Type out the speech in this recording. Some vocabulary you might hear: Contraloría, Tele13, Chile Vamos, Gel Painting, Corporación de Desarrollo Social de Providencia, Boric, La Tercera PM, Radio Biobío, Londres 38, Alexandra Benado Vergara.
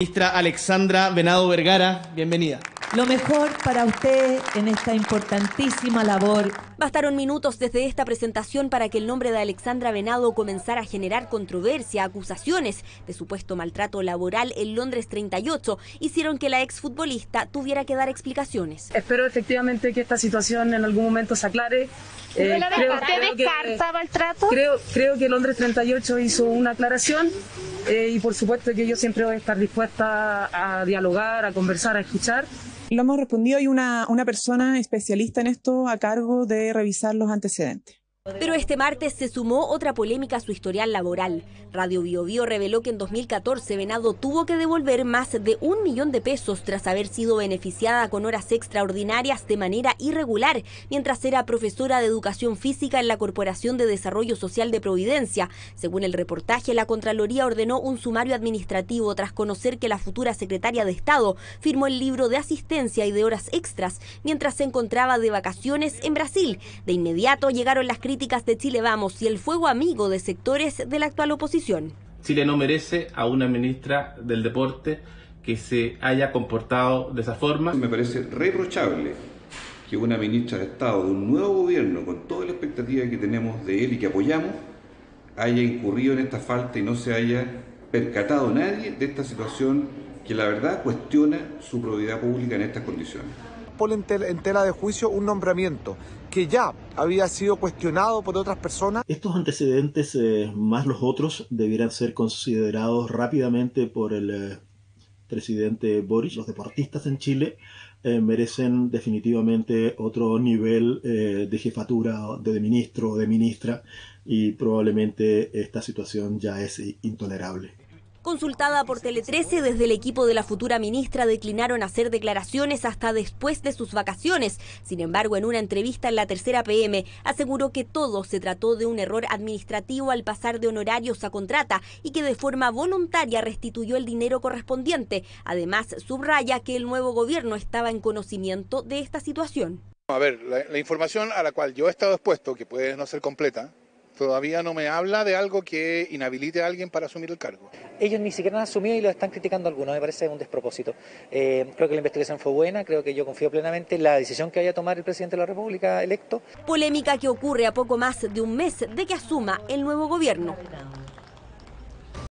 Ministra Alexandra Benado Vergara, bienvenida. Lo mejor para usted en esta importantísima labor. Bastaron minutos desde esta presentación para que el nombre de Alexandra Benado comenzara a generar controversia. Acusaciones de supuesto maltrato laboral en Londres 38 hicieron que la exfutbolista tuviera que dar explicaciones. Espero efectivamente que esta situación en algún momento se aclare. ¿Usted descarta maltrato? Creo que Londres 38 hizo una aclaración. Y por supuesto que yo siempre voy a estar dispuesta a dialogar, a conversar, a escuchar. Lo hemos respondido, hay una persona especialista en esto a cargo de revisar los antecedentes. Pero este martes se sumó otra polémica a su historial laboral. Radio Biobío reveló que en 2014 Benado tuvo que devolver más de $1 millón tras haber sido beneficiada con horas extraordinarias de manera irregular, mientras era profesora de educación física en la Corporación de Desarrollo Social de Providencia. Según el reportaje, la Contraloría ordenó un sumario administrativo tras conocer que la futura secretaria de Estado firmó el libro de asistencia y de horas extras mientras se encontraba de vacaciones en Brasil. De inmediato llegaron las críticas de Chile Vamos y el fuego amigo de sectores de la actual oposición. Chile no merece a una ministra del deporte que se haya comportado de esa forma. Me parece reprochable que una ministra de Estado de un nuevo gobierno, con toda la expectativa que tenemos de él y que apoyamos, haya incurrido en esta falta y no se haya percatado nadie de esta situación que la verdad cuestiona su probidad pública en estas condiciones. Pone en tela de juicio un nombramiento que ya había sido cuestionado por otras personas. Estos antecedentes, más los otros, debieran ser considerados rápidamente por el presidente Boric. Los deportistas en Chile merecen definitivamente otro nivel de jefatura, de ministro o de ministra, y probablemente esta situación ya es intolerable. Consultada por Tele13, desde el equipo de la futura ministra declinaron hacer declaraciones hasta después de sus vacaciones. Sin embargo, en una entrevista en La Tercera PM, aseguró que todo se trató de un error administrativo al pasar de honorarios a contrata y que de forma voluntaria restituyó el dinero correspondiente. Además, subraya que el nuevo gobierno estaba en conocimiento de esta situación. A ver, la información a la cual yo he estado expuesto, que puede no ser completa, todavía no me habla de algo que inhabilite a alguien para asumir el cargo. Ellos ni siquiera han asumido y lo están criticando algunos, me parece un despropósito. Creo que la investigación fue buena, creo que yo confío plenamente en la decisión que vaya a tomar el presidente de la República electo. Polémica que ocurre a poco más de un mes de que asuma el nuevo gobierno.